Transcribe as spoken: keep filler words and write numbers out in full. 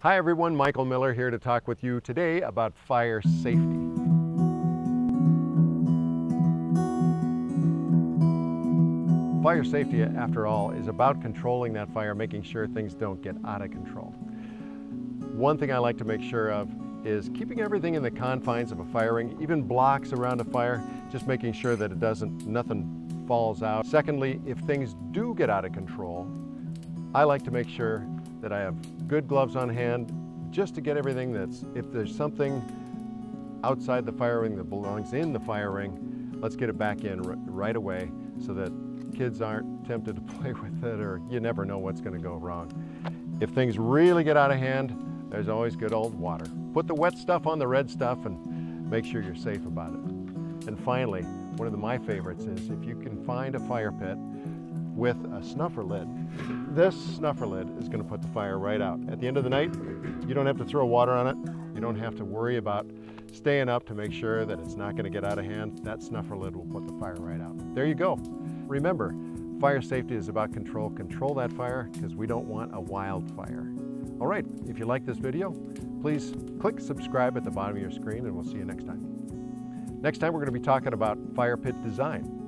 Hi everyone, Michael Miller here to talk with you today about fire safety. Fire safety, after all, is about controlling that fire, making sure things don't get out of control. One thing I like to make sure of is keeping everything in the confines of a fire ring, even blocks around a fire, just making sure that it doesn't, nothing falls out. Secondly, if things do get out of control, I like to make sure that I have good gloves on hand just to get everything that's, if there's something outside the fire ring that belongs in the fire ring, let's get it back in right away so that kids aren't tempted to play with it, or you never know what's going to go wrong. If things really get out of hand, there's always good old water. Put the wet stuff on the red stuff and make sure you're safe about it. And finally, one of the, my favorites is if you can find a fire pit with a snuffer lid. This snuffer lid is going to put the fire right out. At the end of the night, you don't have to throw water on it. You don't have to worry about staying up to make sure that it's not going to get out of hand. That snuffer lid will put the fire right out. There you go. Remember, fire safety is about control. Control that fire, because we don't want a wildfire. All right, if you like this video, please click subscribe at the bottom of your screen, and we'll see you next time. Next time, we're going to be talking about fire pit design.